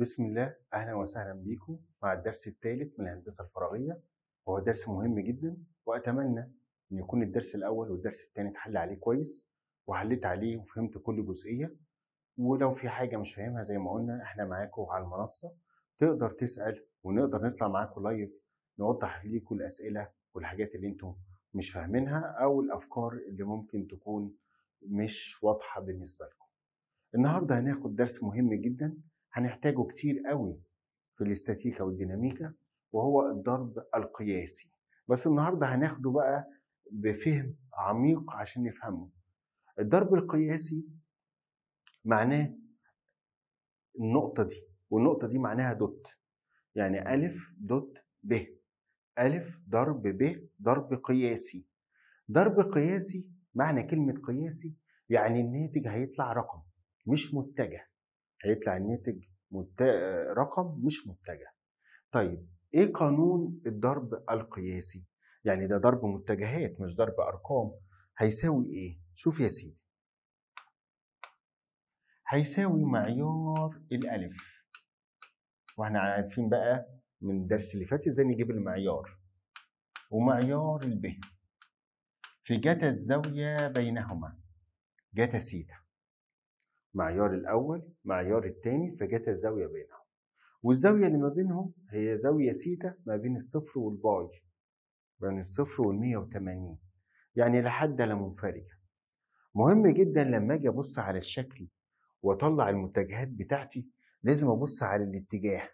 بسم الله، اهلا وسهلا بيكم مع الدرس الثالث من الهندسه الفراغيه، وهو درس مهم جدا، واتمنى ان يكون الدرس الاول والدرس الثاني اتحل عليه كويس وحليت عليه وفهمت كل جزئيه. ولو في حاجه مش فاهمها زي ما قلنا احنا معاكم على المنصه، تقدر تسال ونقدر نطلع معاكم لايف نوضح ليكم الاسئله والحاجات اللي انتم مش فاهمينها او الافكار اللي ممكن تكون مش واضحه بالنسبه لكم. النهارده هناخد درس مهم جدا هنحتاجه كتير قوي في الاستاتيكا والديناميكا، وهو الضرب القياسي. بس النهارده هناخده بقى بفهم عميق عشان نفهمه. الضرب القياسي معناه النقطة دي، والنقطة دي معناها دوت، يعني ألف دوت ب، ألف ضرب ب ضرب قياسي. ضرب قياسي، معنى كلمة قياسي يعني الناتج هيطلع رقم مش متجه، هيطلع الناتج رقم مش متجه. طيب ايه قانون الضرب القياسي؟ يعني ده ضرب متجهات مش ضرب ارقام. هيساوي ايه؟ شوف يا سيدي، هيساوي معيار الالف، واحنا عارفين بقى من الدرس اللي فات ازاي نجيب المعيار، ومعيار الب في جتا الزاويه بينهما جتا سيتا. معيار الأول، معيار الثاني، فجاتا الزاوية بينهم، والزاوية اللي ما بينهم هي زاوية سيتا ما بين الصفر والباي، بين الصفر والمية وتمانين، يعني لا حد لا منفرجة. مهم جدا لما أجي أبص على الشكل وأطلع المتجهات بتاعتي لازم أبص على الاتجاه،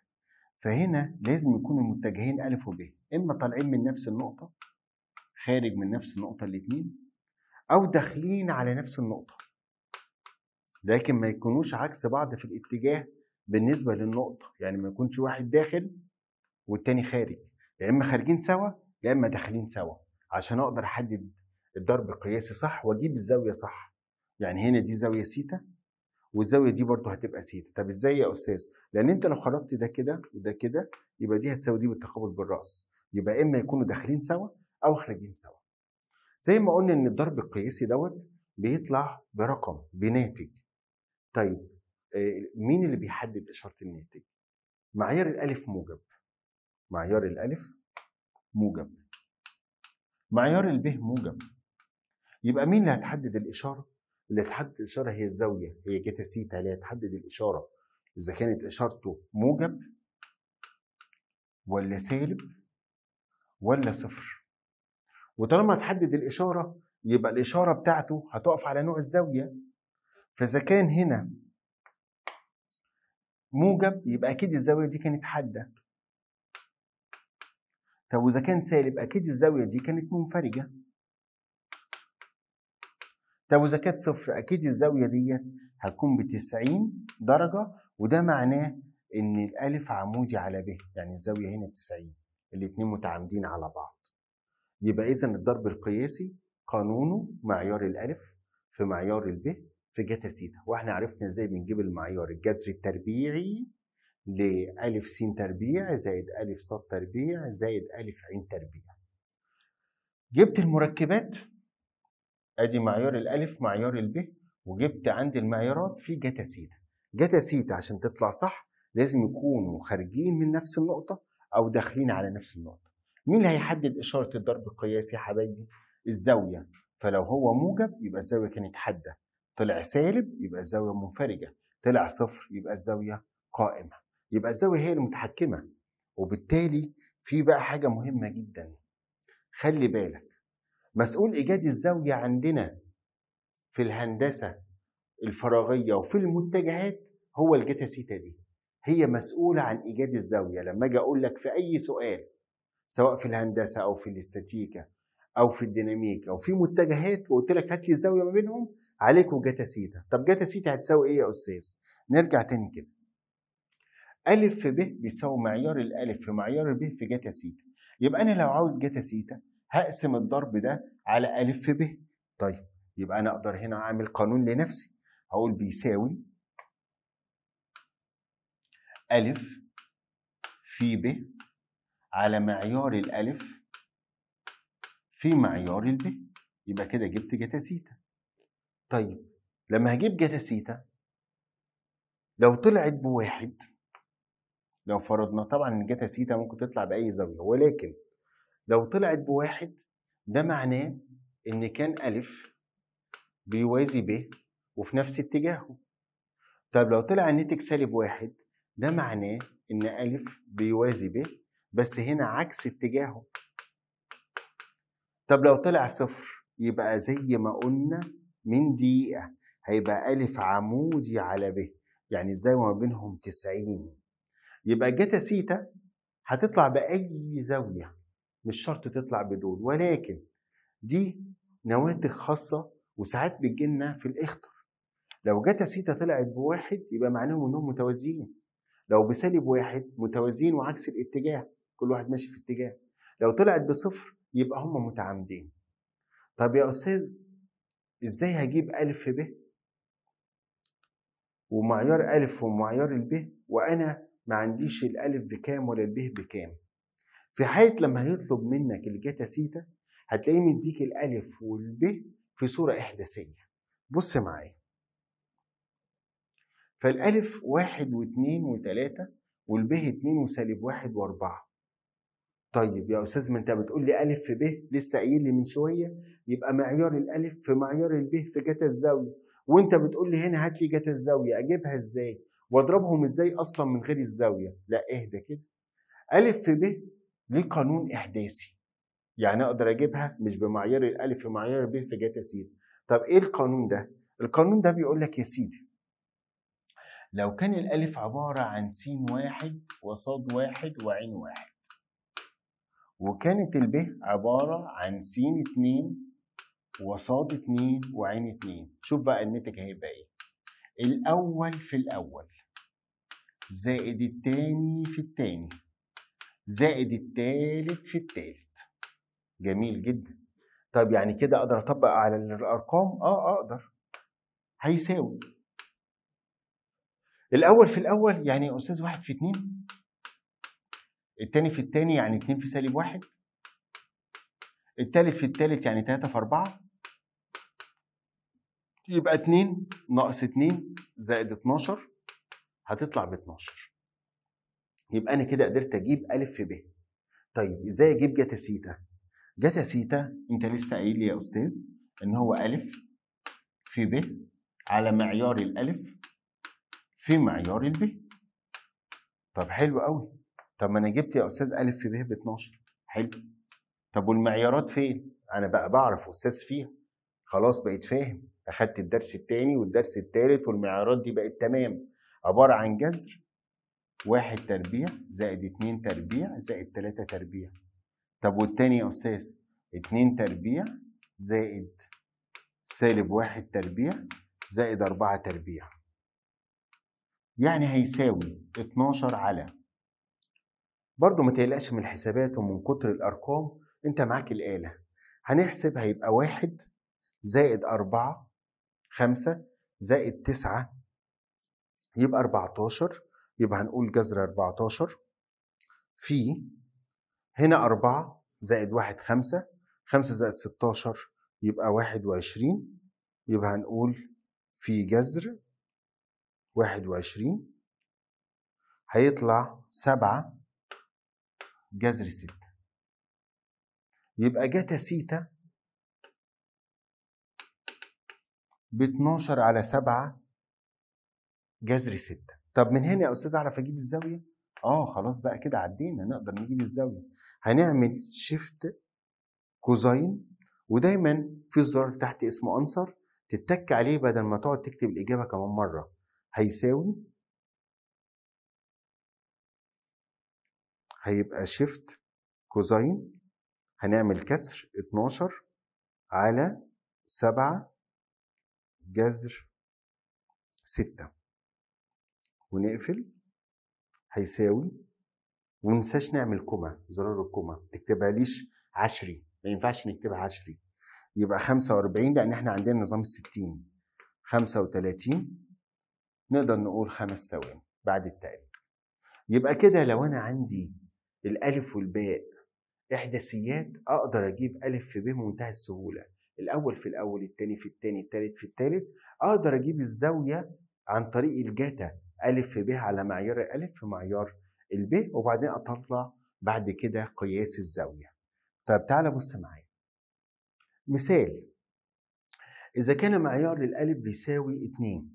فهنا لازم يكون المتجهين ألف وب، إما طالعين من نفس النقطة، خارج من نفس النقطة الاتنين، أو داخلين على نفس النقطة، لكن ما يكونوش عكس بعض في الاتجاه بالنسبه للنقطه، يعني ما يكونش واحد داخل والتاني خارج، يا اما خارجين سوا يا اما داخلين سوا، عشان اقدر احدد الضرب القياسي صح واجيب الزاويه صح. يعني هنا دي زاويه سيتا والزاويه دي برضه هتبقى سيتا. طب ازاي يا استاذ؟ لان انت لو خرجت ده كده وده كده يبقى دي هتساوي دي بالتقابل بالراس، يبقى اما يكونوا داخلين سوا او خارجين سوا. زي ما قلنا ان الضرب القياسي دوت بيطلع برقم، بناتج. طيب مين اللي بيحدد إشارة الناتج؟ معيار الألف موجب، معيار الألف موجب، معيار الب موجب. يبقى مين اللي هتحدد الإشارة؟ اللي هتحدد الإشارة هي الزاوية، هي جتا سيتا اللي هتحدد الإشارة إذا كانت إشارته موجب ولا سالب ولا صفر. وطالما هتحدد الإشارة يبقى الإشارة بتاعته هتقف على نوع الزاوية، فإذا كان هنا موجب يبقى أكيد الزاوية دي كانت حادة. طب وإذا كان سالب أكيد الزاوية دي كانت منفرجة. طب وإذا كانت صفر أكيد الزاوية دي هتكون بتسعين درجة، وده معناه إن الألف عمودي على ب، يعني الزاوية هنا تسعين، الاتنين متعامدين على بعض. يبقى إذا الضرب القياسي قانونه معيار الألف في معيار الب في جتا سيتا. واحنا عرفنا ازاي بنجيب المعيار، الجذر التربيعي لألف س تربيع زائد ألف ص تربيع زائد ألف ع تربيع. جبت المركبات، ادي معيار الألف معيار الب، وجبت عندي المعيارات في جتا سيتا. جتا سيتا عشان تطلع صح لازم يكونوا خارجين من نفس النقطة أو داخلين على نفس النقطة. مين اللي هيحدد إشارة الضرب القياسي يا حبايبي؟ الزاوية. فلو هو موجب يبقى الزاوية كانت حادة، طلع سالب يبقى الزاوية منفرجة، طلع صفر يبقى الزاوية قائمة، يبقى الزاوية هي المتحكمة. وبالتالي في بقى حاجة مهمة جدا، خلي بالك، مسؤول إيجاد الزاوية عندنا في الهندسة الفراغية وفي المتجهات هو الجتا سيتا، دي هي مسؤولة عن إيجاد الزاوية. لما أجي أقول لك في أي سؤال سواء في الهندسة أو في الاستاتيكا أو في الديناميكا أو في متجهات وقلت لك هات لي الزاوية ما بينهم، عليكم جاتا سيتا. طب جاتا سيتا هتساوي إيه يا أستاذ؟ نرجع تاني كده، ألف في ب بيساوي معيار الألف في معيار ب في جاتا سيتا. يبقى أنا لو عاوز جاتا سيتا هقسم الضرب ده على ألف في ب. طيب يبقى أنا أقدر هنا أعمل قانون لنفسي، هقول بيساوي ألف في ب على معيار الألف في معيار الب. يبقى كده جبت جتا سيتا. طيب لما هجيب جتا سيتا لو طلعت بواحد لو فرضنا طبعا ان جاتا سيتا ممكن تطلع باي زاويه، ولكن لو طلعت بواحد ده معناه ان كان الف بيوازي ب وفي نفس اتجاهه. طب لو طلع الناتج سالب واحد ده معناه ان الف بيوازي ب بس هنا عكس اتجاهه. طب لو طلع صفر يبقى زي ما قلنا من دقيقه هيبقى الف عمودي على ب، يعني الزاويه ما بينهم 90. يبقى جاتا سيتا هتطلع باي زاويه، مش شرط تطلع بدول، ولكن دي نواتج خاصه وساعات بتجي لنا في الاخطر. لو جاتا سيتا طلعت بواحد يبقى معناهم انهم متوازيين، لو بسالب واحد متوازيين وعكس الاتجاه، كل واحد ماشي في اتجاه. لو طلعت بصفر يبقى هم متعامدين. طب يا استاذ ازاي هجيب الف ب ومعيار الف ومعيار الب وانا ما عنديش الالف بكام ولا الب بكام؟ في حالة لما هيطلب منك الجاتا سيتا هتلاقيه مديك الالف والب في صورة احداثية. بص معايا، فالالف واحد واثنين وثلاثة والب اتنين وسالب واحد واربعة. طيب يا استاذ ما انت بتقول لي الف ب، لسه قايل لي من شوية يبقى معيار الالف في معيار الب في جاتا الزاوية، وانت بتقول لي هنا هات لي جاتا الزاوية، اجيبها ازاي؟ واضربهم ازاي اصلا من غير الزاويه؟ لا اهدى كده. الف ب ليه قانون احداثي، يعني اقدر اجيبها مش بمعيار الالف في معيار ب في جاتا سيتا. طب ايه القانون ده؟ القانون ده بيقول لك يا سيدي لو كان الالف عباره عن س واحد وص واحد وع واحد، وكانت الب عباره عن س اتنين وص اتنين وع اتنين، شوف بقى الناتج هيبقى ايه؟ الأول في الأول زائد التاني في التاني زائد التالت في التالت. جميل جدا. طب يعني كده أقدر أطبق على الأرقام؟ أقدر. هيساوي الأول في الأول يعني يا أستاذ واحد في اتنين، التاني في التاني يعني اتنين في سالب واحد، التالت في التالت يعني تلاتة في أربعة، يبقى 2 ناقص 2 زائد 12 هتطلع ب 12. يبقى انا كده قدرت اجيب الف ب. طيب ازاي اجيب جاتا سيتا؟ جاتا سيتا انت لسه قايل لي يا استاذ ان هو الف في ب على معيار الالف في معيار الب. طب حلو قوي. طب ما انا جبت يا استاذ الف في ب 12، حلو. طب والمعيارات فين؟ انا بقى بعرف استاذ فيها، خلاص بقيت فاهم، أخدت الدرس الثاني والدرس الثالث والمعيارات دي بقت تمام، عبارة عن جذر واحد تربيع زائد اتنين تربيع زائد تلاتة تربيع. طب والتاني يا أستاذ اتنين تربيع زائد سالب واحد تربيع زائد أربعة تربيع، يعني هيساوي 12 على. برضو ما تقلقش من الحسابات ومن كتر الأرقام، أنت معاك الآلة. هنحسب هيبقى واحد زائد أربعة خمسة زائد تسعة يبقى 14، يبقى هنقول جذر 14 في هنا أربعة زائد واحد خمسة، خمسة زائد 16 يبقى 21، يبقى هنقول في جذر 21 هيطلع 7 جذر 6. يبقى جاتا سيتا ب 12 على 7 جذر 6. طب من هنا يا استاذ اعرف اجيب الزاويه؟ خلاص بقى كده عدينا، نقدر نجيب الزاويه. هنعمل شيفت كوزاين، ودايما في زرار تحت اسمه انسر تتك عليه بدل ما تقعد تكتب الاجابه كمان مره. هيساوي هيبقى شيفت كوزاين، هنعمل كسر 12 على 7 جذر 6 ونقفل. هيساوي، ومنساش نعمل كوما، زرار الكوما ما تكتبهاليش عشري، ما ينفعش نكتبها عشري. يبقى 45 لان احنا عندنا نظام الستيني، 35 نقدر نقول 5 ثواني بعد التقليب. يبقى كده لو انا عندي الالف والباء احداثيات اقدر اجيب الف في ب بمنتهى السهوله، الأول في الأول، التاني في التاني، التالت في التالت. أقدر أجيب الزاوية عن طريق الجاتا، ألف ب على معيار الألف في معيار الب وبعدين اطلع بعد كده قياس الزاويه. طب تعالى بص معايا مثال. اذا كان معيار الالف بيساوي 2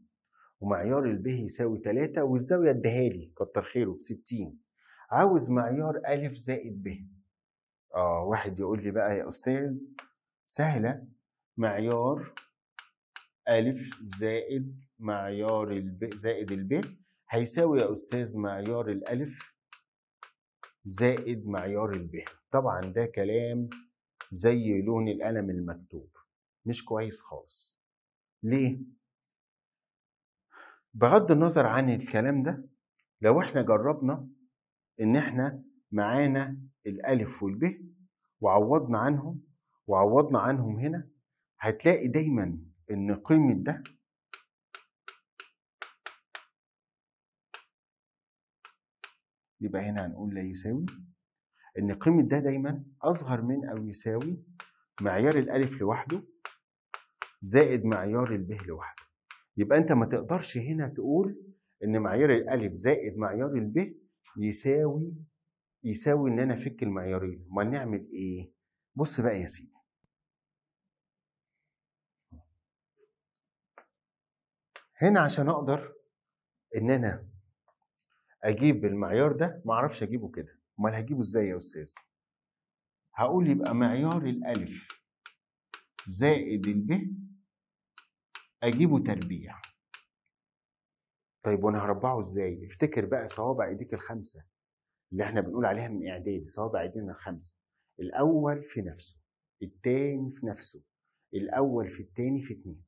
ومعيار الب يساوي 3 والزاويه اديها لي كتر خيره 60، عاوز معيار الف زائد ب. واحد يقول لي بقى يا استاذ سهله، معيار الف زائد معيار الب زائد الب هيساوي يا استاذ معيار الالف زائد معيار الب. طبعا ده كلام زي لون القلم المكتوب، مش كويس خالص. ليه؟ بغض النظر عن الكلام ده، لو احنا جربنا ان احنا معانا الالف والب وعوضنا عنهم هنا، هتلاقي دايما ان قيمة ده يبقى هنا هنقول لا يساوي، ان قيمة ده دايما اصغر من او يساوي معيار الالف لوحده زائد معيار الب لوحده. يبقى انت ما تقدرش هنا تقول ان معيار الالف زائد معيار الب يساوي ان انا افك المعيارين. امال نعمل ايه؟ بص بقى يا سيدي، هنا عشان اقدر ان انا اجيب المعيار ده ما اعرفش اجيبه كده. امال هجيبه ازاي يا استاذ؟ هقول يبقى معيار الالف زائد الب اجيبه تربيع. طيب وانا هربعه ازاي؟ افتكر بقى صوابع ايديك الخمسه اللي احنا بنقول عليها من اعدادي، صوابع ايدينا الخمسه. الاول في نفسه، التاني في نفسه، الاول في التاني في اتنين،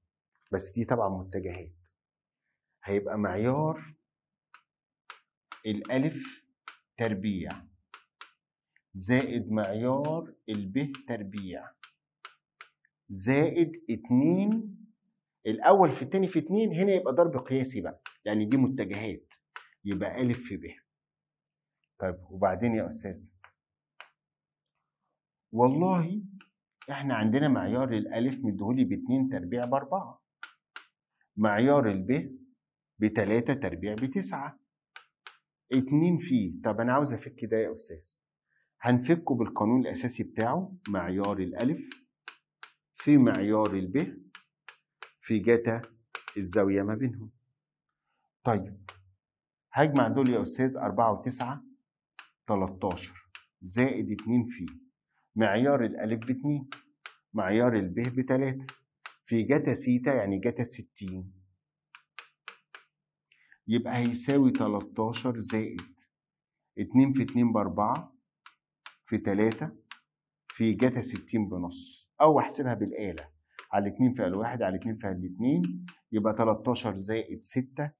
بس دي طبعا متجهات. هيبقى معيار الالف تربيع زائد معيار الب تربيع زائد اتنين، الاول في التاني في اتنين. هنا يبقى ضرب قياسي بقى لان دي متجهات، يبقى الف في ب. طيب وبعدين يا استاذ، والله احنا عندنا معيار الالف مديهولي ب2 تربيع ب4، معيار الب ب3 تربيع ب9، 2 فيه. طب انا عاوز افك ده يا استاذ، هنفكه بالقانون الاساسي بتاعه، معيار الالف في معيار الب في جتا الزاويه ما بينهم. طيب هجمع دول يا استاذ، 4 و9 13 زائد 2 فيه معيار الالف ب2 معيار الب ب3 في جتا سيتا، يعني جتا 60، يبقى هيساوي 13 زائد 2 في 2 ب4 في 3 في جتا 60 بنص، او احسبها بالاله على 2 في ال1 على 2 في ال2، يبقى 13 زائد 6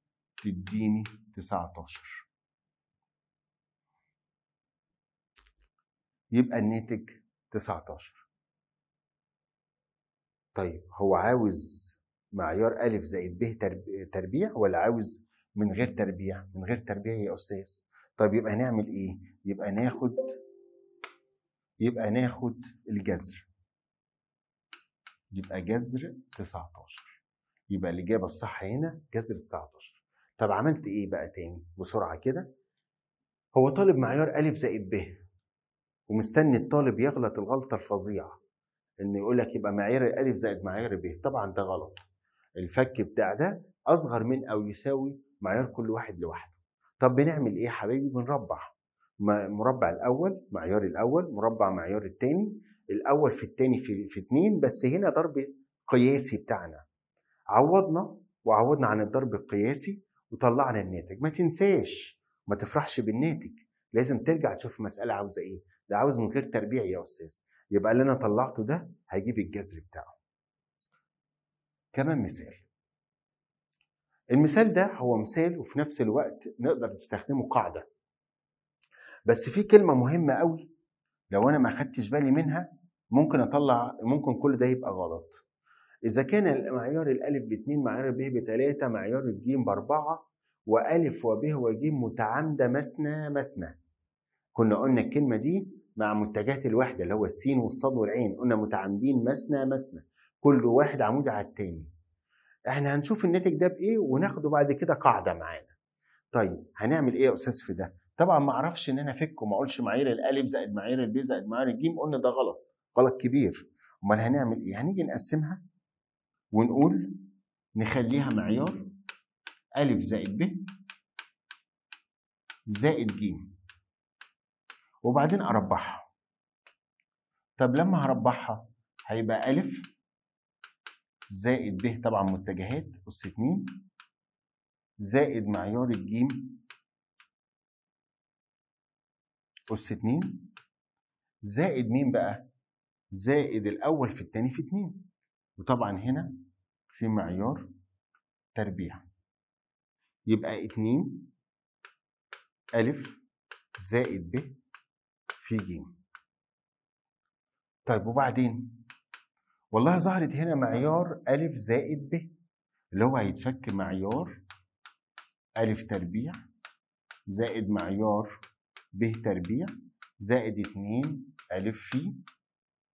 تديني 19. يبقى الناتج 19. طيب هو عاوز معيار ألف زائد ب تربيع ولا عاوز من غير تربيع؟ من غير تربيع يا أستاذ. طيب يبقى هنعمل إيه؟ يبقى ناخد الجذر، يبقى جذر 19. يبقى الإجابة الصح هنا جذر 19. طب عملت إيه بقى تاني بسرعة كده؟ هو طالب معيار ألف زائد ب ومستني الطالب يغلط الغلطه الفظيعه ان يقول لك يبقى معيار الالف زائد معيار ب. طبعا ده غلط، الفك بتاع ده اصغر من او يساوي معيار كل واحد لوحده. طب بنعمل ايه يا حبايبي؟ بنربع مربع الاول معيار الاول، مربع معيار الثاني، الاول في الثاني في 2، بس هنا ضرب قياسي بتاعنا. عوضنا عن الضرب القياسي وطلعنا الناتج. ما تنساش، ما تفرحش بالناتج، لازم ترجع تشوف المساله عاوزه ايه. ده عاوز من غير تربيع يا استاذ، يبقى اللي انا طلعته ده هجيب الجذر بتاعه. كمان مثال. المثال ده هو مثال وفي نفس الوقت نقدر نستخدمه قاعده، بس في كلمه مهمه قوي لو انا ما خدتش بالي منها ممكن كل ده يبقى غلط. اذا كان معيار الالف ب2 معيار الب ب3 معيار الجيم ب4 والف وب وجيم متعامده مثنى مثنى، كنا قلنا الكلمة دي مع متجهات الوحدة اللي هو السين والصاد والعين، قلنا متعامدين مثنى مثنى، كل واحد عمود على التاني. احنا هنشوف الناتج ده بإيه وناخده بعد كده قاعدة معانا. طيب هنعمل إيه يا أستاذ في ده؟ طبعا ما اعرفش ان انا افكه، ما اقولش معايير الالف زائد معايير الب زائد معايير الجيم، قلنا ده غلط، غلط كبير. امال هنعمل ايه؟ هنيجي نقسمها ونقول نخليها معيار الف زائد ب زائد جيم، وبعدين اربحها. طب لما هربحها هيبقى الف زائد ب طبعا متجهات اس 2 زائد معيار الجيم أس 2 زائد مين بقى؟ زائد الأول في التاني في 2، وطبعا هنا في معيار تربيع، يبقى 2 ألف زائد ب في جيم. طيب وبعدين؟ والله ظهرت هنا معيار ألف زائد ب اللي هو هيتفك معيار ألف تربيع زائد معيار ب تربيع زائد 2 ألف في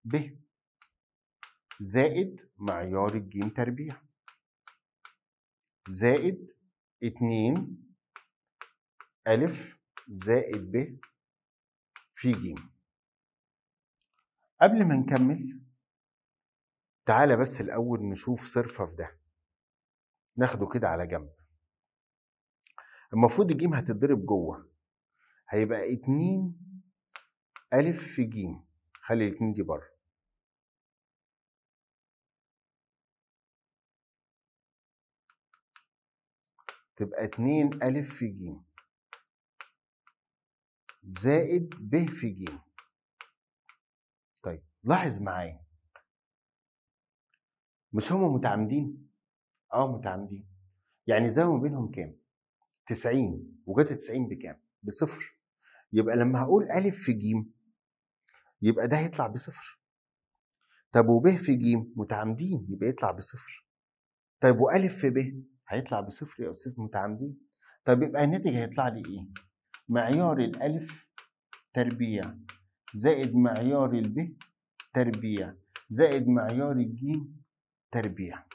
ب زائد معيار الجيم تربيع زائد 2 ألف زائد ب في جيم. قبل ما نكمل تعالى بس الأول نشوف صرفة في ده، ناخده كده على جنب. المفروض الجيم هتتضرب جوه، هيبقى 2 ألف في جيم، خلي الاتنين دي بره، تبقى 2 ألف في جيم زائد ب في جيم. طيب لاحظ معايا، مش هما متعامدين؟ متعامدين، يعني زاوية بينهم كام؟ 90، وجت 90 بكام؟ بصفر. يبقى لما هقول ألف في جيم يبقى ده هيطلع بصفر. طب وب في جيم متعامدين يبقى يطلع بصفر. طيب وألف في ب هيطلع بصفر يا أستاذ، متعامدين. طب يبقى الناتج هيطلع لي إيه؟ معيار الألف تربيع زائد معيار الب تربيع زائد معيار الجيم تربيع،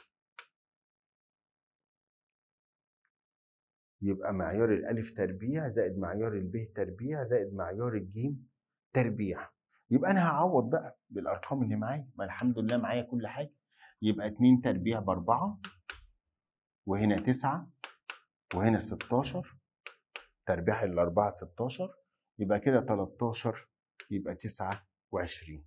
يبقى معيار الألف تربيع زائد معيار الب تربيع زائد معيار الجيم تربيع. يبقى أنا هعوض بقى بالأرقام اللي معايا، ما الحمد لله معايا كل حاجة. يبقى 2 تربيع ب4، وهنا 9، وهنا 16 تربيع ال4 16، يبقى كده 13، يبقى 29.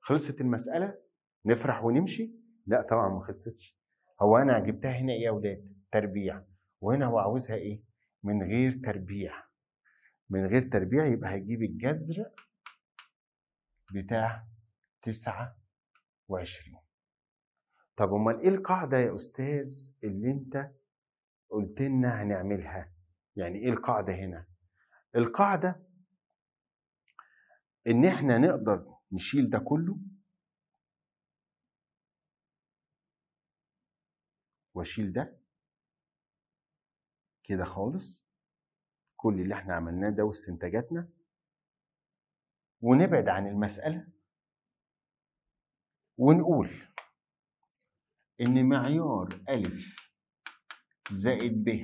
خلصت المسألة؟ نفرح ونمشي؟ لا طبعا ما خلصتش. هو أنا جبتها هنا إيه يا أولاد؟ تربيع. وهنا هو عاوزها ايه؟ من غير تربيع. من غير تربيع يبقى هجيب الجذر بتاع 29. طب امال ايه القاعدة يا استاذ اللي انت قلت لنا هنعملها؟ يعني ايه القاعدة هنا؟ القاعدة ان احنا نقدر نشيل ده كله واشيل ده كده خالص، كل اللي احنا عملناه ده واستنتاجاتنا، ونبعد عن المسألة ونقول إن معيار ألف زائد ب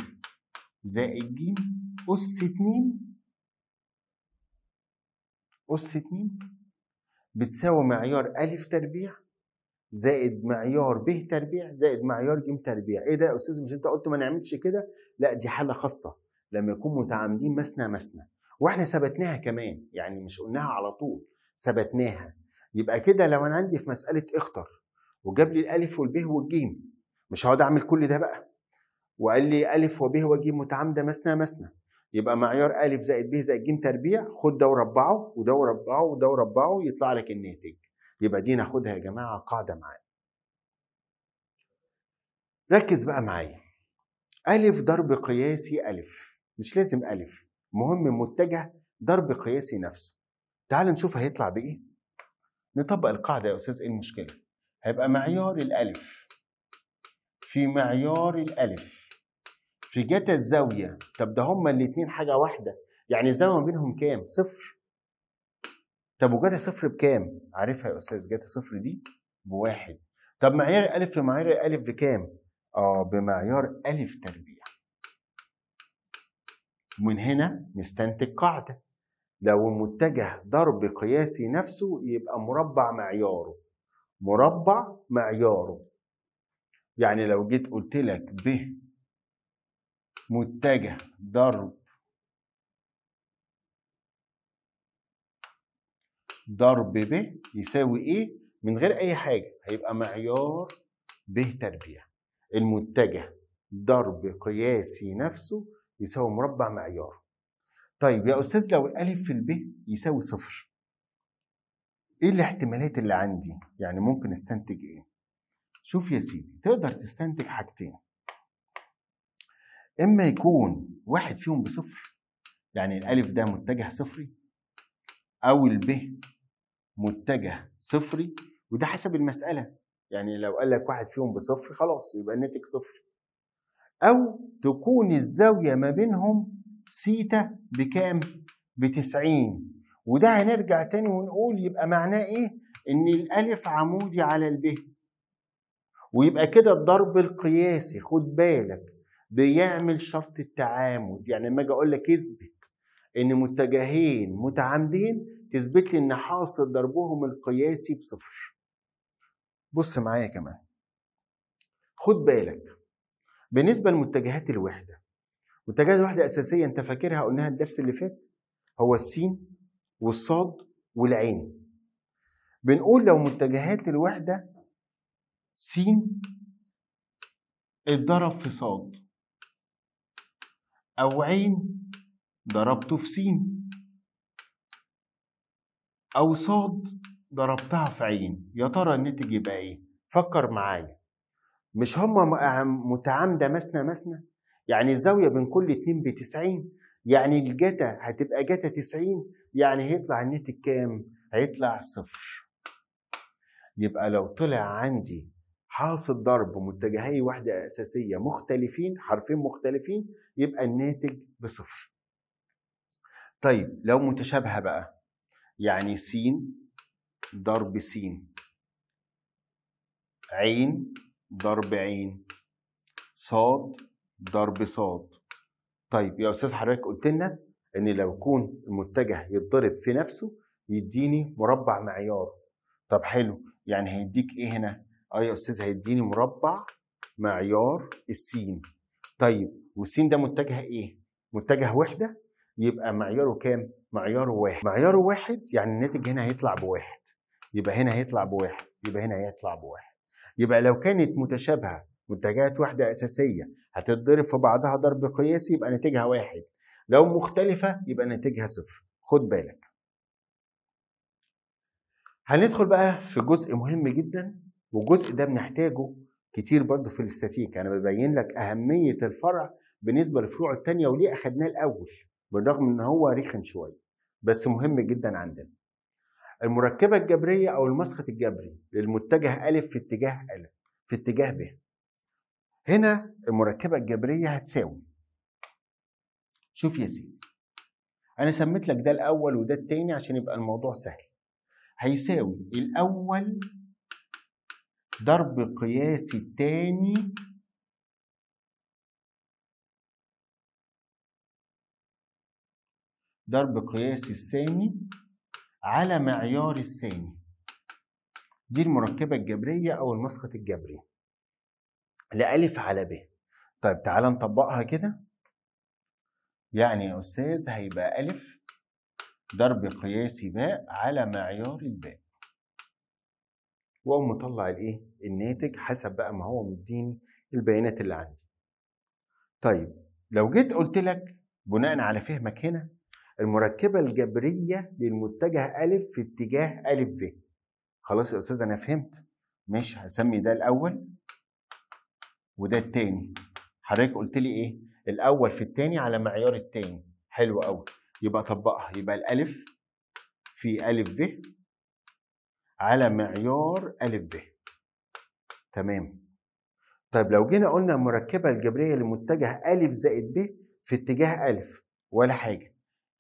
زائد ج أس 2 أس 2 بتساوي معيار ألف تربيع زائد معيار ب تربيع زائد معيار ج تربيع. ايه ده يا استاذ، مش انت قلت ما نعملش كده؟ لا دي حاله خاصه لما يكون متعامدين مثنى مثنى، واحنا ثبتناها كمان، يعني مش قلناها على طول، ثبتناها. يبقى كده لو انا عندي في مساله اختر وجاب لي الالف والب والجيم، مش هقعد اعمل كل ده بقى، وقال لي الف وب وجيم متعامده مثنى مثنى، يبقى معيار الف زائد ب زائد ج تربيع، خد ده وربعه وده وربعه وده وربعه، يطلع لك الناتج. يبقى دي ناخدها يا جماعه قاعده معانا. ركز بقى معايا، الف ضرب قياسي الف، مش لازم الف، المهم متجه ضرب قياسي نفسه. تعال نشوف هيطلع بايه. نطبق القاعده يا استاذ، ايه المشكله؟ هيبقى معيار الالف في معيار الالف في جتا الزاويه. طب ده هما الاثنين حاجه واحده، يعني الزاويه بينهم كام؟ صفر. طب وجاتا صفر بكام؟ عارفها يا استاذ، جاتا صفر دي ب1. طب معيار الالف في معيار الالف بكام؟ بمعيار الف تربيع. ومن هنا نستنتج قاعدة: لو المتجه ضرب قياسي نفسه يبقى مربع معياره، مربع معياره. يعني لو جيت قلت لك ب متجه ضرب ب يساوي ايه من غير اي حاجه، هيبقى معيار ب تربيع. المتجه ضرب قياسي نفسه يساوي مربع معياره. طيب يا استاذ، لو الالف في الب يساوي صفر، ايه الاحتمالات اللي عندي؟ يعني ممكن استنتج ايه؟ شوف يا سيدي، تقدر تستنتج حاجتين: اما يكون واحد فيهم بصفر، يعني الالف ده متجه صفري، او الب متجه صفري، وده حسب المساله. يعني لو قال لك واحد فيهم بصفر خلاص يبقى الناتج صفر. او تكون الزاويه ما بينهم سيتا بكام؟ ب90، وده هنرجع تاني ونقول يبقى معناه ايه؟ ان الالف عمودي على الب، ويبقى كده الضرب القياسي، خد بالك، بيعمل شرط التعامد. يعني لما اجي اقول لك اثبت ان متجهين متعامدين، تثبت لي ان حاصل ضربهم القياسي بصفر. بص معايا كمان، خد بالك بالنسبه لمتجهات الوحده. متجهات الوحده اساسيه انت فاكرها، قلناها الدرس اللي فات، هو السين والصاد والعين. بنقول لو متجهات الوحده س اتضرب في صاد، او عين ضربته في س، او صاد ضربتها في عين، يا ترى الناتج يبقى ايه؟ فكر معايا. مش هما متعامده مثنى مثنى؟ يعني الزاويه بين كل اتنين ب90، يعني الجتا هتبقى جتا 90، يعني هيطلع الناتج كام؟ هيطلع صفر. يبقى لو طلع عندي حاصل ضرب متجهي وحده اساسيه مختلفين، حرفين مختلفين، يبقى الناتج بصفر. طيب لو متشابهه بقى، يعني س ضرب س، عين ضرب عين، صاد ضرب صاد. طيب يا استاذ، حضرتك قلت لنا ان لو يكون المتجه يتضرب في نفسه يديني مربع معياره. طب حلو، يعني هيديك ايه هنا؟ يا استاذ هيديني مربع معيار السين. طيب والسين ده متجه ايه؟ متجه وحده، يبقى معياره كام؟ معياره واحد. معياره واحد يعني الناتج هنا هيطلع بواحد، يبقى هنا هيطلع بواحد، يبقى هنا هيطلع بواحد. يبقى لو كانت متشابهه، متجهات وحده اساسيه هتتضرب في بعضها ضرب قياسي، يبقى ناتجها واحد. لو مختلفه يبقى ناتجها صفر. خد بالك. هندخل بقى في جزء مهم جدا، والجزء ده بنحتاجه كتير برضه في الاستاتيك. انا ببين لك اهميه الفرع بالنسبه للفروع الثانيه، وليه اخدناه الاول بالرغم ان هو رخم شويه، بس مهم جدا عندنا. المركبه الجبريه او المسقط الجبري للمتجه ا في اتجاه ا في اتجاه ب. هنا المركبه الجبريه هتساوي، شوف يا سيدي، انا سميت لك ده الاول وده الثاني عشان يبقى الموضوع سهل. هيساوي الاول ضرب قياسي التاني ضرب قياسي الثاني على معيار الثاني. دي المركبة الجبرية أو المسقط الجبري لألف على ب. طيب تعالى نطبقها كده. يعني يا أستاذ هيبقى ألف ضرب قياسي باء على معيار الباء، واقوم مطلع الايه؟ الناتج حسب بقى ما هو مديني البيانات اللي عندي. طيب لو جيت قلت لك بناء على فهمك هنا المركبه الجبريه للمتجه ا في اتجاه ا ب، خلاص يا استاذ انا فهمت، ماشي، هسمي ده الاول وده الثاني. حضرتك قلت لي ايه؟ الاول في الثاني على معيار الثاني. حلو قوي، يبقى طبقها، يبقى الالف في الف ب على معيار الف ب. تمام. طيب لو جينا قلنا المركبه الجبريه لمتجه الف زائد ب في اتجاه الف، ولا حاجه،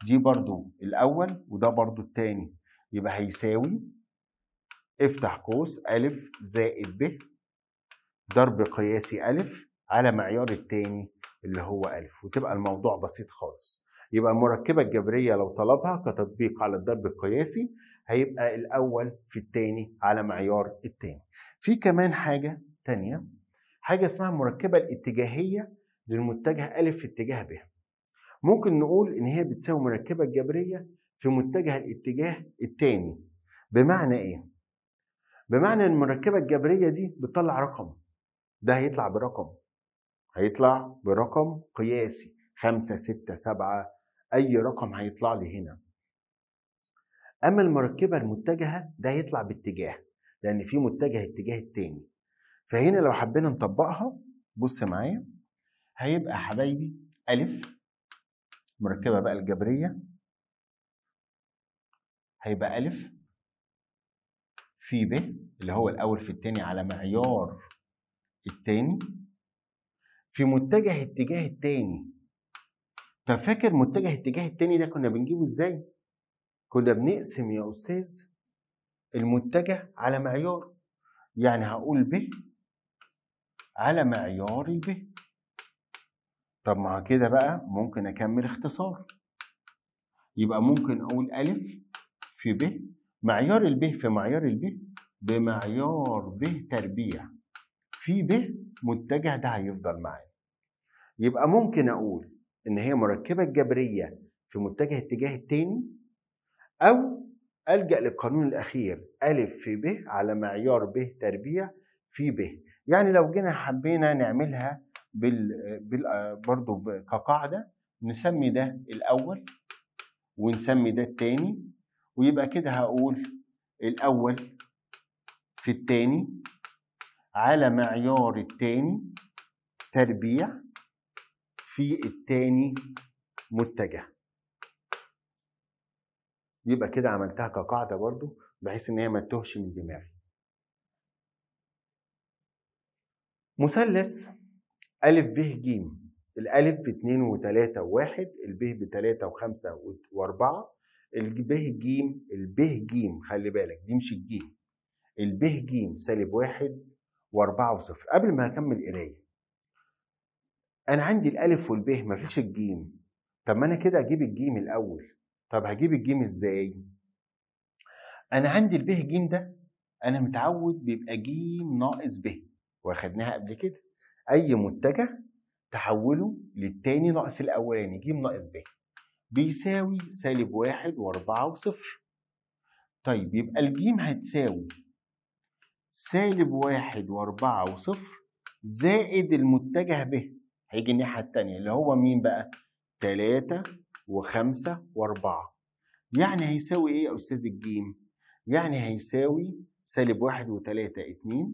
دي برضو الاول وده برضو الثاني، يبقى هيساوي افتح قوس الف زائد ب ضرب قياسي الف على معيار التاني اللي هو ألف، وتبقى الموضوع بسيط خالص. يبقى المركبة الجبرية لو طلبها كتطبيق على الضرب القياسي هيبقى الأول في التاني على معيار التاني. في كمان حاجة تانية، حاجة اسمها المركبة الاتجاهية للمتجه ألف في اتجاه ب. ممكن نقول إن هي بتساوي المركبة الجبرية في متجه الاتجاه التاني. بمعنى إيه؟ بمعنى إن المركبة الجبرية دي بتطلع رقم، ده هيطلع برقم، هيطلع برقم قياسي 5 6 7 أي رقم هيطلع لي هنا. أما المركبة المتجهة ده هيطلع باتجاه، لأن في متجه اتجاه التاني. فهنا لو حبينا نطبقها بص معايا، هيبقى حبايبي ألف المركبة بقى الجبرية هيبقى ألف في ب اللي هو الأول في التاني على معيار التاني في متجه اتجاه التاني. طب فاكر متجه اتجاه التاني ده كنا بنجيبه ازاي؟ كنا بنقسم يا أستاذ المتجه على معيار، يعني هقول ب على معيار الب. طب ما كده بقى ممكن أكمل اختصار، يبقى ممكن أقول ألف في ب معيار الب في معيار الب بمعيار ب تربيع في ب متجه ده هيفضل معايا. يبقى ممكن أقول إن هي مركبة الجبرية في متجه اتجاه التاني، أو ألجأ للقانون الأخير ألف في ب على معيار ب تربيع في ب. يعني لو جينا حبينا نعملها برضو كقاعدة، نسمي ده الأول ونسمي ده التاني، ويبقى كده هقول الأول في التاني على معيار التاني تربيع في التاني متجه. يبقى كده عملتها كقاعدة برضو بحيث ان هي ما تتوهش من دماغي. مثلث ألف ب ج، الألف ب 2 و3 و1، الب ب 3 و5 و4، الب ج الب ج خلي بالك دي مش الج، الب ج سالب 1 و4 و0. قبل ما أكمل قراية أنا عندي الألف والب مفيش الج، طب ما أنا كده أجيب الج الأول. طب هجيب الجيم ازاي؟ انا عندي الب ج ده انا متعود بيبقى ج ناقص ب، واخدناها قبل كده، اي متجه تحوله للتاني ناقص الاولاني ج ناقص ب بيساوي سالب 1 و4 وصفر. طيب يبقى الجيم هتساوي سالب 1 و4 وصفر زائد المتجه ب، هيجي الناحيه التانيه اللي هو مين بقى؟ 3 وخمسة وأربعة. يعني هيساوي إيه يا أستاذ الجيم؟ يعني هيساوي سالب 1 و3 2،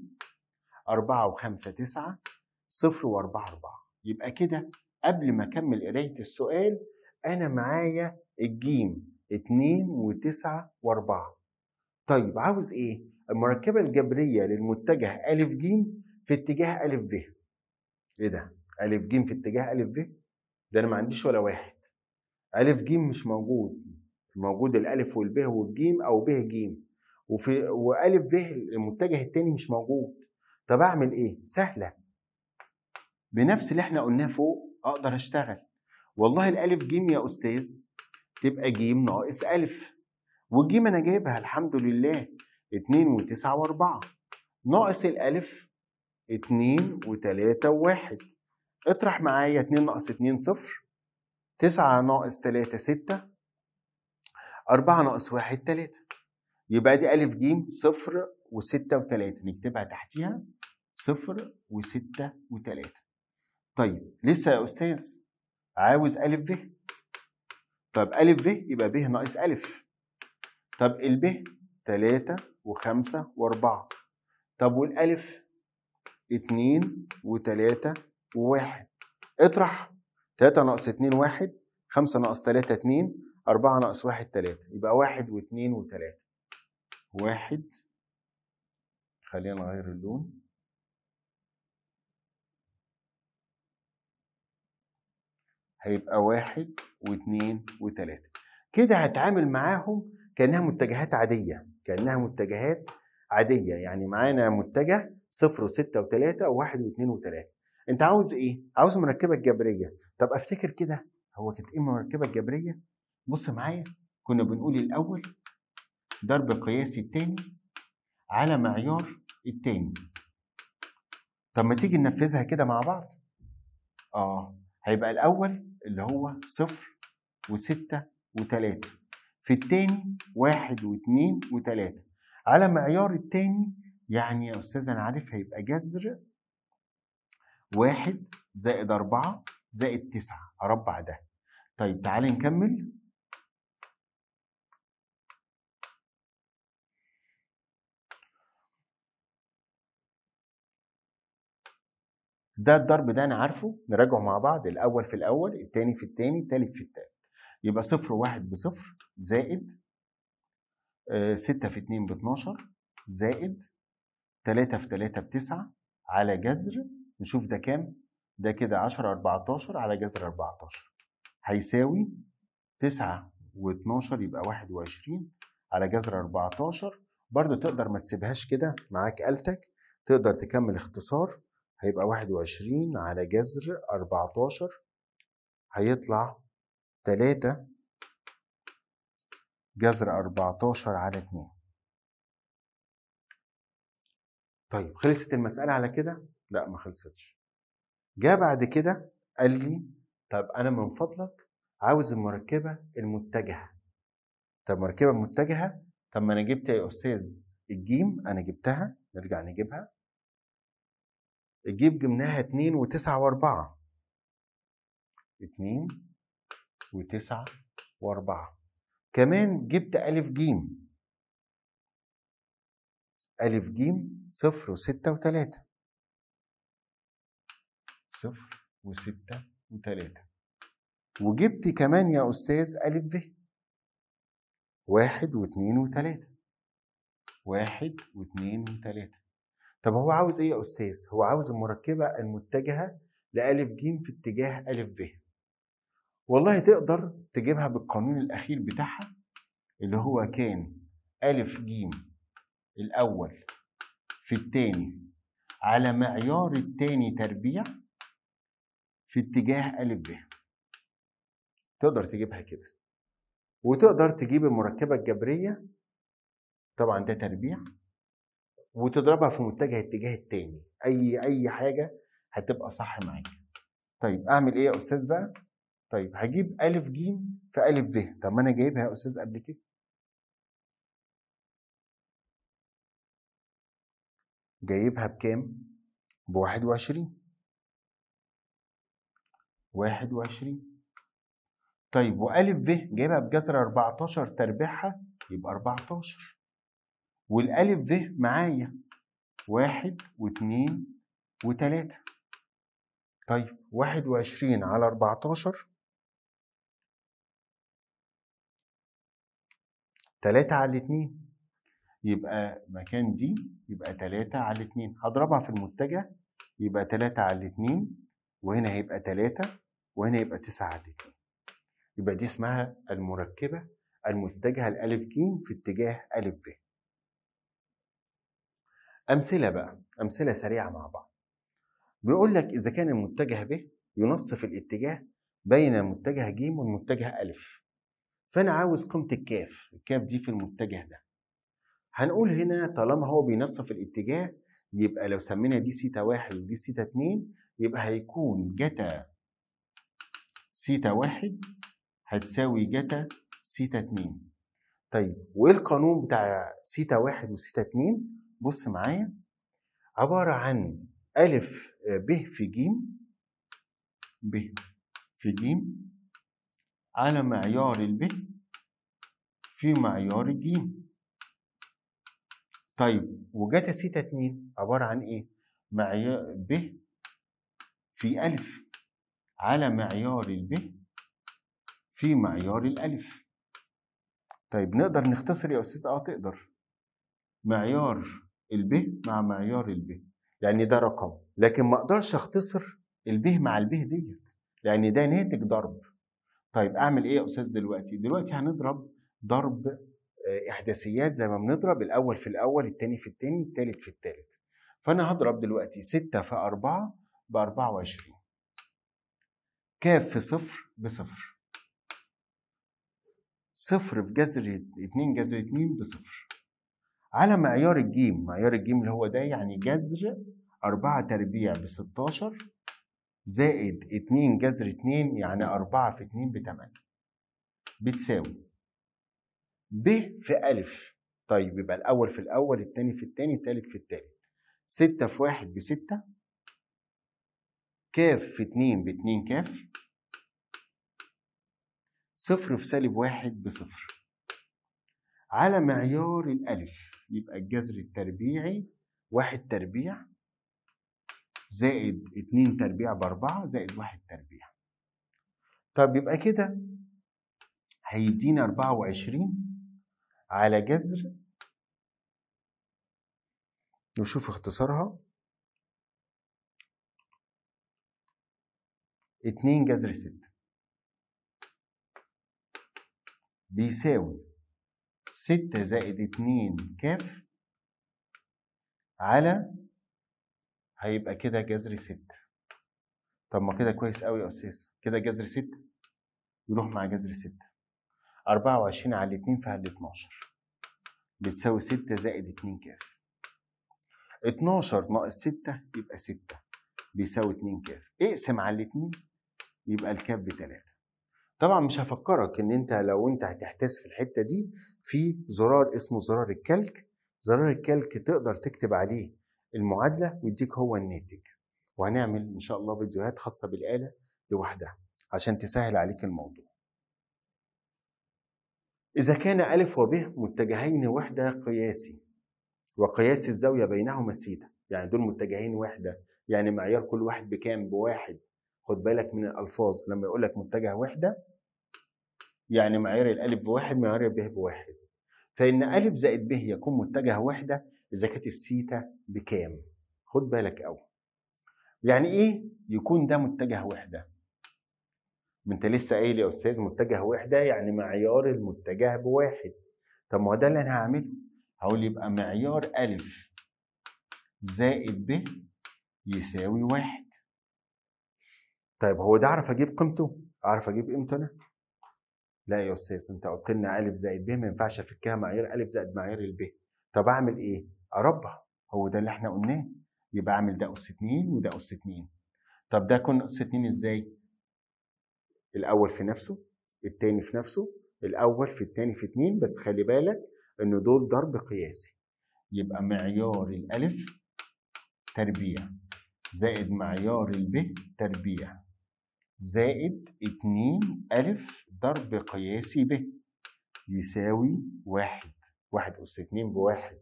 4 و5 9، 0 و4 4. يبقى كده قبل ما أكمل قراية السؤال أنا معايا الجيم 2 و9 و4. طيب عاوز إيه؟ المركبة الجبرية للمتجه ألف ج في اتجاه ألف ب. إيه ده؟ ألف ج في اتجاه ألف ب؟ ده أنا ما عنديش ولا واحد. ألف ج مش موجود، موجود الألف والب والجيم أو ب ج، وألف ب المتجه التاني مش موجود. طب أعمل إيه؟ سهلة، بنفس اللي إحنا قلناه فوق أقدر أشتغل. والله الألف ج يا أستاذ تبقى ج ناقص ألف، والجيم أنا جايبها الحمد لله 2 و9 و4 ناقص الألف 2 و3 و1. اطرح معايا 2 ناقص 2 0، 9 ناقص 3 6، 4 ناقص 1 3. يبقى دي ألف ج 0 و6 و3، نكتبها تحتيها 0 و6 و3. طيب لسه يا أستاذ عاوز ألف ب. طب ألف ب يبقى ب ناقص ألف. طب الب 3 و5 و4. طب والألف 2 و3 و1. اطرح 3 ناقص 2 1، 5 ناقص 3 2، 4 ناقص 1 3. يبقى 1 و2 و3. 1 خلينا نغير اللون، هيبقى 1 و2 و3. كده هتعامل معاهم كأنها متجهات عادية، كأنها متجهات عادية. يعني معانا متجه 0 و6 و3 و1 و2 و3، انت عاوز ايه؟ عاوز مركبه جبريه. طب افتكر كده هو كانت ايه المركبه الجبريه؟ بص معايا، كنا بنقول الاول ضرب قياسي التاني على معيار التاني. طب ما تيجي ننفذها كده مع بعض. هيبقى الاول اللي هو 0 و6 و3، في التاني 1 و2 و3. على معيار التاني يعني يا استاذ انا عارف هيبقى جذر 1 زائد 4 زائد 9، اربع ده. طيب تعالى نكمل. ده الضرب ده انا عارفه، نراجعه مع بعض. الاول في الاول، التاني في التاني، التالت في التالت. يبقى 0 و1 ب0 زائد 6 في 2 ب12 زائد 3 في 3 ب9 على جذر، نشوف ده كام؟ ده كده 10 14 على جذر 14 هيساوي 9 و12 يبقى 21 على جذر 14. برضو تقدر ما تسيبهاش كده معاك آلتك، تقدر تكمل اختصار. هيبقى 21 على جذر 14 هيطلع 3 جذر 14 على 2. طيب خلصت المسألة على كده؟ لا ما خلصتش. جاء بعد كده قال لي طب أنا من فضلك عاوز المركبة المتجهة. طب مركبة متجهة، طب ما أنا جبت يا أستاذ الجيم، أنا جبتها، نرجع نجيبها. الجيم جبناها 2 و9 و4، 2 و9 و4. كمان جبت ألف جيم، ألف جيم 0 و6 و3، 0 و6 و3. وجبت كمان يا أستاذ ألف ب، 1 و2 و3، 1 و2 و3. طب هو عاوز إيه يا أستاذ؟ هو عاوز المركبة المتجهة لألف جيم في اتجاه ألف ب. والله تقدر تجيبها بالقانون الأخير بتاعها، اللي هو كان ألف جيم الأول في التاني على معيار التاني تربيع في اتجاه ألف ب. تقدر تجيبها كده. وتقدر تجيب المركبة الجبرية، طبعا ده تربيع، وتضربها في متجه الاتجاه التاني. أي حاجة هتبقى صح معاك. طيب أعمل إيه يا أستاذ بقى؟ طيب هجيب ألف جيم في ألف ب. طب ما أنا جايبها يا أستاذ قبل كده، جايبها بكام؟ ب21، 21. طيب وألف ب جايبها بجذر 14 تربيعها يبقى 14، والألف ب معايا 1 و2 و3. طيب 21 على 14، 3 على 2، يبقى مكان دي يبقى 3 على 2. هضربها في المتجه يبقى 3 على 2، وهنا هيبقى 3، وهنا يبقى 9 على 2. يبقى دي اسمها المركبة المتجهة لألف ج في اتجاه ألف ب. أمثلة بقى، أمثلة سريعة مع بعض. بيقول لك إذا كان المتجه ب ينصف الاتجاه بين متجه ج والمتجه ألف، فأنا عاوز قيمة الكاف، الكاف دي في المتجه ده. هنقول هنا طالما هو بينصف الاتجاه يبقى لو سمينا دي سيتا 1 ودي سيتا 2 يبقى هيكون جتا سيتا 1 هتساوي جتا سيتا 2. طيب وإيه القانون بتاع سيتا 1 وسيتا 2؟ بص معايا، عبارة عن ألف ب في جيم، ب في جيم على معيار الب في معيار الجيم. طيب وجاتا سيتا 2 عبارة عن إيه؟ معيار ب في ألف على معيار الب في معيار الألف. طيب نقدر نختصر يا أستاذ؟ تقدر. معيار الب مع معيار الب لأن ده رقم، لكن ما أقدرش أختصر الب مع الب ديت لأن ده ناتج ضرب. طيب أعمل إيه يا أستاذ دلوقتي؟ دلوقتي هنضرب ضرب إحداثيات زي ما بنضرب الأول في الأول، التاني في التاني، التالت في التالت. فأنا هضرب دلوقتي 6 في 4 ب24. كاف في صفر بصفر. صفر في جذر 2 جذر 2 بصفر. على معيار الجيم، معيار الجيم اللي هو ده يعني جذر 4 تربيع ب 16 زائد 2 جذر 2 يعني 4 في 2 ب 8 بتساوي ب في ألف. طيب يبقى الأول في الأول، التاني في التاني، التالت في التالت. 6 في 1 ب 6. كاف في 2 ب 2 كاف. صفر في سالب 1 بصفر. على معيار الألف يبقى الجذر التربيعي 1 تربيع زائد 2 تربيع ب4 زائد 1 تربيع. طب يبقى كده هيدينا 24 على جذر، نشوف اختصارها، 2 جذر 6 بيساوي 6 زائد 2 كاف على، هيبقى كده جذر 6. طب ما كده كويس قوي يا أستاذ، كده جذر 6 يروح مع جذر 6. 24 على 2 فهل 12 بتساوي 6 زائد 2 كاف. 12 ناقص 6 يبقى 6 بيساوي 2 كاف. اقسم على 2 يبقى الكاف ب 3. طبعا مش هفكرك ان انت لو انت هتحتاس في الحته دي في زرار اسمه زرار الكالك. زرار الكالك تقدر تكتب عليه المعادله ويديك هو الناتج، وهنعمل ان شاء الله فيديوهات خاصه بالاله لوحدها عشان تسهل عليك الموضوع. اذا كان ا وب متجهين وحده قياسي وقياس الزاويه بينهما الثيتا، يعني دول متجهين وحده، يعني معيار كل واحد بكام؟ بواحد. خد بالك من الالفاظ لما يقول لك متجه وحده، يعني معيار الالف بواحد، معيار ب بواحد، فان الف زائد ب يكون متجه وحده اذا كانت الثيتا بكام؟ خد بالك قوي. يعني ايه يكون ده متجه وحده؟ ما انت لسه قايل يا استاذ متجه وحده يعني معيار المتجه بواحد. طب ما هو ده اللي انا هعمله، هقول يبقى معيار الف زائد ب يساوي واحد. طيب هو ده اعرف اجيب قيمته؟ اعرف اجيب قيمته انا؟ لا يا استاذ انت قلت لنا الف زائد ب ما ينفعش افكها معيار الف زائد معيار الب. طب اعمل ايه؟ اربع، هو ده اللي احنا قلناه. يبقى اعمل ده اس 2 وده اس 2. طب ده كنا اس 2 ازاي؟ الاول في نفسه، الثاني في نفسه، الاول في الثاني في 2، بس خلي بالك ان دول ضرب قياسي. يبقى معيار الالف تربيع زائد معيار الب تربيع زائد 2 ألف ضرب قياسي ب يساوي 1. 1 أس 2 ب1.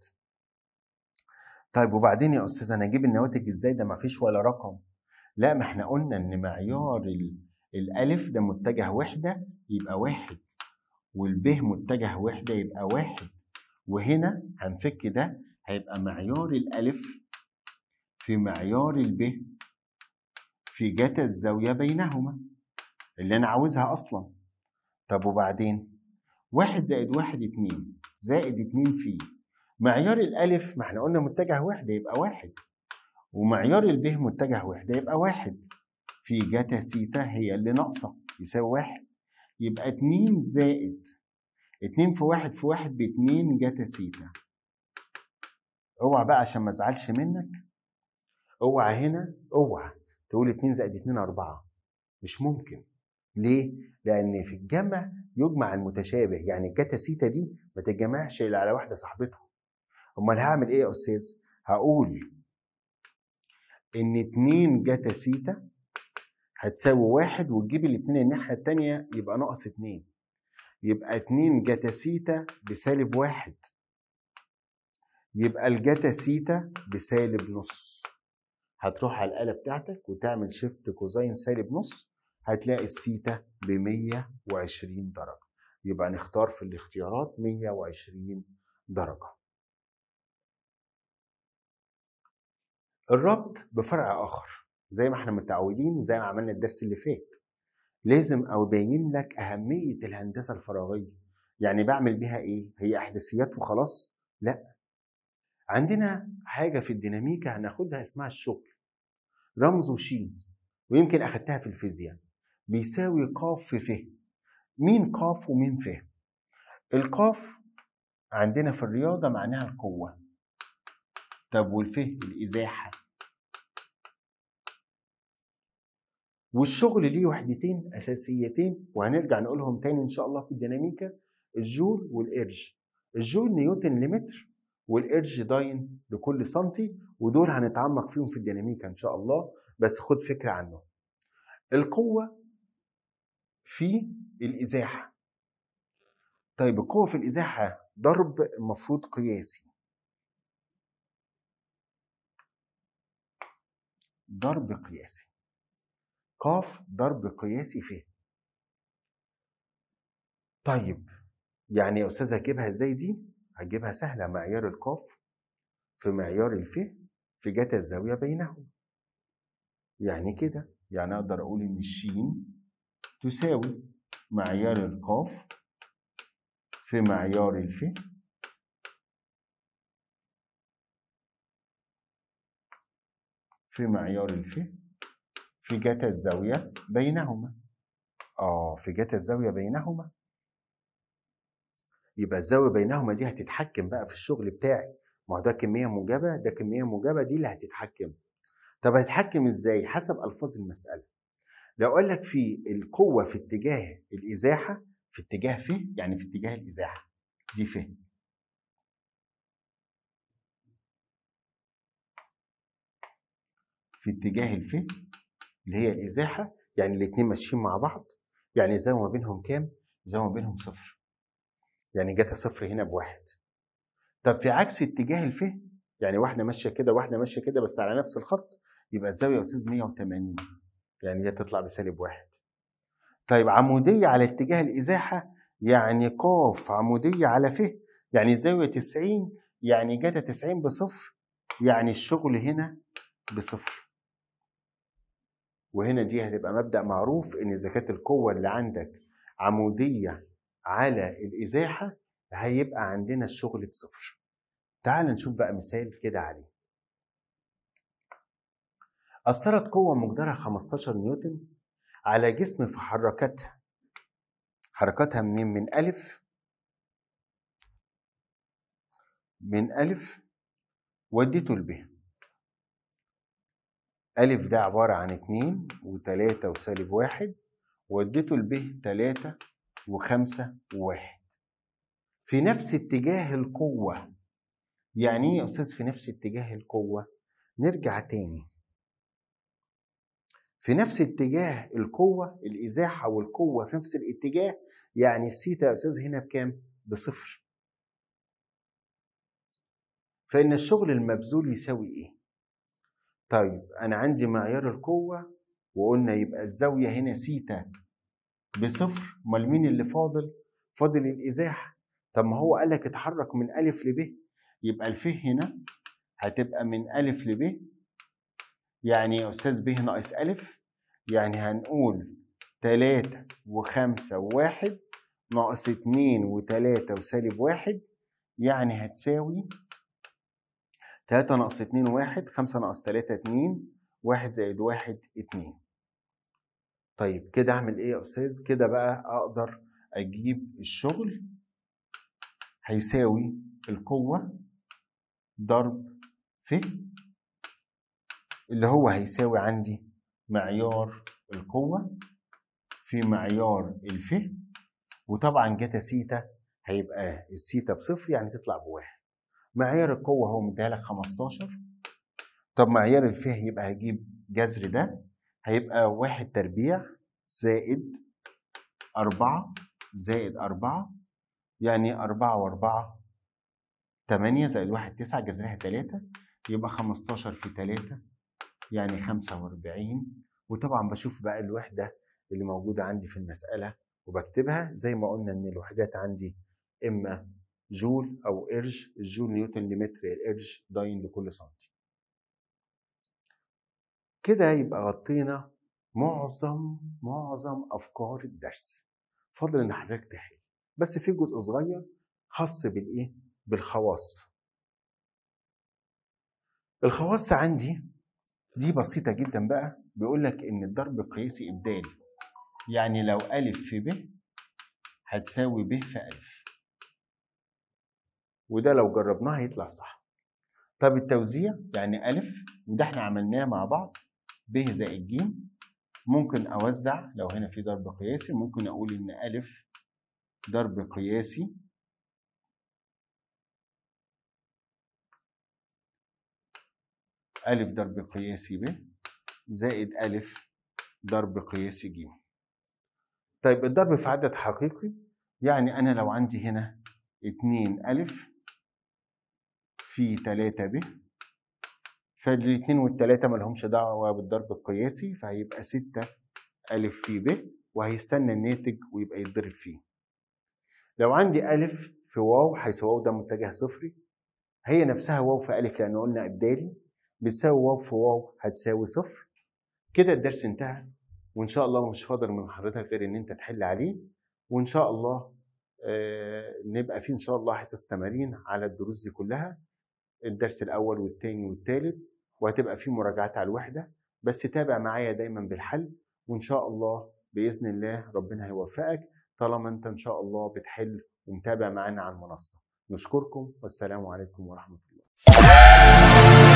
طيب وبعدين يا أستاذ أنا أجيب النواتج إزاي؟ ده مفيش ولا رقم. لا ما إحنا قلنا إن معيار الألف ده متجه وحدة يبقى 1، والبه متجه وحدة يبقى 1، وهنا هنفك ده هيبقى معيار الألف في معيار الب في جتا الزاوية بينهما اللي أنا عاوزها أصلا. طب وبعدين 1 زائد 1 2 زائد 2 في معيار الألف، ما احنا قلنا متجه وحدة يبقى 1، ومعيار الب متجه وحدة يبقى 1 في جتا سيتا هي اللي ناقصة يساوي 1. يبقى 2 زائد 2 في 1 في 1 ب 2 جتا سيتا. اوعى بقى عشان ما ازعلش منك، اوعى هنا اوعى تقول 2 زائد 2 4، مش ممكن. ليه؟ لأن في الجمع يجمع المتشابه، يعني جتا سيتا دي ما تتجمعش إلا على واحدة صاحبتها. أمال هعمل إيه يا أستاذ؟ هقول إن 2 جتا سيتا هتساوي 1 وتجيب الاتنين الناحية التانية يبقى ناقص 2. يبقى 2 جتا سيتا بسالب 1، يبقى الجتا سيتا بسالب نص. هتروح على الآلة بتاعتك وتعمل شيفت كوزين سالب نص، هتلاقي السيتا ب 120 درجة. يبقى نختار في الاختيارات 120 درجة. الربط بفرع آخر زي ما احنا متعودين وزي ما عملنا الدرس اللي فات، لازم أبين لك أهمية الهندسة الفراغية. يعني بعمل بيها إيه؟ هي أحداثيات وخلاص؟ لأ، عندنا حاجة في الديناميكا هناخدها اسمها الشكل. رمزه ش، ويمكن اخدتها في الفيزياء، بيساوي ق في ف. مين ق ومين ف؟ القاف عندنا في الرياضه معناها القوه. طب والف الازاحه. والشغل ليه وحدتين اساسيتين وهنرجع نقولهم تاني ان شاء الله في الديناميكا، الجول والارج. الجول نيوتن لمتر، والارج داين لكل سنتي، ودول هنتعمق فيهم في الديناميكا ان شاء الله، بس خد فكره عنه. القوه في الازاحه. طيب القوه في الازاحه ضرب المفروض قياسي. ضرب قياسي. ق ضرب قياسي ف. طيب يعني يا استاذ هجيبها ازاي دي؟ هجيبها سهله، معيار القاف في معيار الف في جتا الزاويه بينهم. يعني كده، يعني اقدر اقول ان ش تساوي معيار القاف في معيار الف في جتا الزاويه بينهما. في جتا الزاويه بينهما، يبقى الزاويه بينهما دي هتتحكم بقى في الشغل بتاعي. ما هو ده كميه موجبه، ده كميه موجبه، دي اللي هتتحكم. طب هتتحكم ازاي؟ حسب الفاظ المساله. لو اقول لك في القوه في اتجاه الازاحه، في اتجاه ف، يعني في اتجاه الازاحه دي ف. في اتجاه الف اللي هي الازاحه، يعني الاثنين ماشيين مع بعض، يعني الزاويه ما بينهم كام؟ الزاويه ما بينهم صفر. يعني جاتا صفر هنا بواحد. طب في عكس اتجاه الف، يعني واحده ماشيه كده واحده ماشيه كده بس على نفس الخط، يبقى الزاويه يا استاذ 180، يعني دي تطلع بسالب واحد. طيب عموديه على اتجاه الازاحه، يعني ق عموديه على ف، يعني الزاويه 90، يعني جاتا 90 بصفر، يعني الشغل هنا بصفر. وهنا دي هتبقى مبدأ معروف، ان اذا كانت القوه اللي عندك عموديه على الازاحه هيبقى عندنا الشغل بصفر. تعال نشوف بقى مثال كده عليه. اثرت قوه مقدارها 15 نيوتن على جسم في حركتها. حركتها منين؟ من الف، وديته لب. الف ده عباره عن 2 و3 وسالب 1، وديته لب 3 و5 و1. في نفس اتجاه القوة. يعني ايه يا أستاذ في نفس اتجاه القوة؟ نرجع تاني. في نفس اتجاه القوة، الإزاحة والقوة في نفس الاتجاه، يعني الثيتا يا أستاذ هنا بكام؟ بصفر. فإن الشغل المبذول يساوي إيه؟ طيب أنا عندي معيار القوة، وقلنا يبقى الزاوية هنا ثيتا بصفر، امال مين اللي فاضل؟ فاضل الازاحه. طب ما هو قال لك اتحرك من الف لب، يبقى الف هنا هتبقى من الف لب، يعني يا استاذ ب ناقص الف، يعني هنقول 3 و5 و1 ناقص 2 و3 وسالب 1، يعني هتساوي 3 ناقص 2 1، 5 ناقص 3 2، 1 زائد 1 2. طيب كده اعمل ايه يا استاذ؟ كده بقى اقدر اجيب الشغل هيساوي القوه ضرب ف، اللي هو هيساوي عندي معيار القوه في معيار الف، وطبعا جتا سيتا هيبقى السيتا بصفر، يعني تطلع بواحد. معيار القوه هو مديها لك 15. طب معيار الف يبقى هجيب جذر ده، هيبقى 1/4 زائد 4 زائد 4، يعني 4 و4 8 زائد 1 9، جذرها 3، يبقى 15 في 3 يعني 45. وطبعا بشوف بقى الوحدة اللي موجودة عندي في المسألة وبكتبها. زي ما قلنا ان الوحدات عندي اما جول او ارج. الجول نيوتن لمتر، الارج داين لكل سنتي. كده يبقى غطينا معظم افكار الدرس. فاضل ان حضرتك تحل، بس في جزء صغير خاص بالايه؟ بالخواص. الخواص عندي دي بسيطة جدا بقى، بيقول لك إن الضرب قياسي إبدالي، يعني لو أ في ب هتساوي ب في أ، وده لو جربناه هيطلع صح. طب التوزيع يعني أ، وده إحنا عملناه مع بعض، ب زائد ج، ممكن أوزع لو هنا في ضرب قياسي، ممكن أقول إن أ ضرب قياسي أ ضرب قياسي ب زائد أ ضرب قياسي ج. طيب الضرب في عدد حقيقي، يعني أنا لو عندي هنا 2 أ في 3 ب، فالاثنين والثلاثة مالهمش دعوة بالضرب القياسي، فهيبقى 6 أ في ب، وهيستنى الناتج ويبقى يتضرب فيه. لو عندي أ في واو، حيث واو ده متجه صفري، هي نفسها واو في أ لأن قلنا إبدالي، بتساوي واو في واو هتساوي صفر. كده الدرس انتهى، وإن شاء الله مش فاضل من حضرتك غير إن أنت تحل عليه، وإن شاء الله نبقى فيه إن شاء الله حصص تمارين على الدروس دي كلها، الدرس الأول والتاني والتالت، وهتبقى فيه مراجعات على الوحدة، بس تابع معايا دايما بالحل، وإن شاء الله بإذن الله ربنا هيوفقك طالما أنت إن شاء الله بتحل ومتابع معانا على المنصة. نشكركم والسلام عليكم ورحمة الله.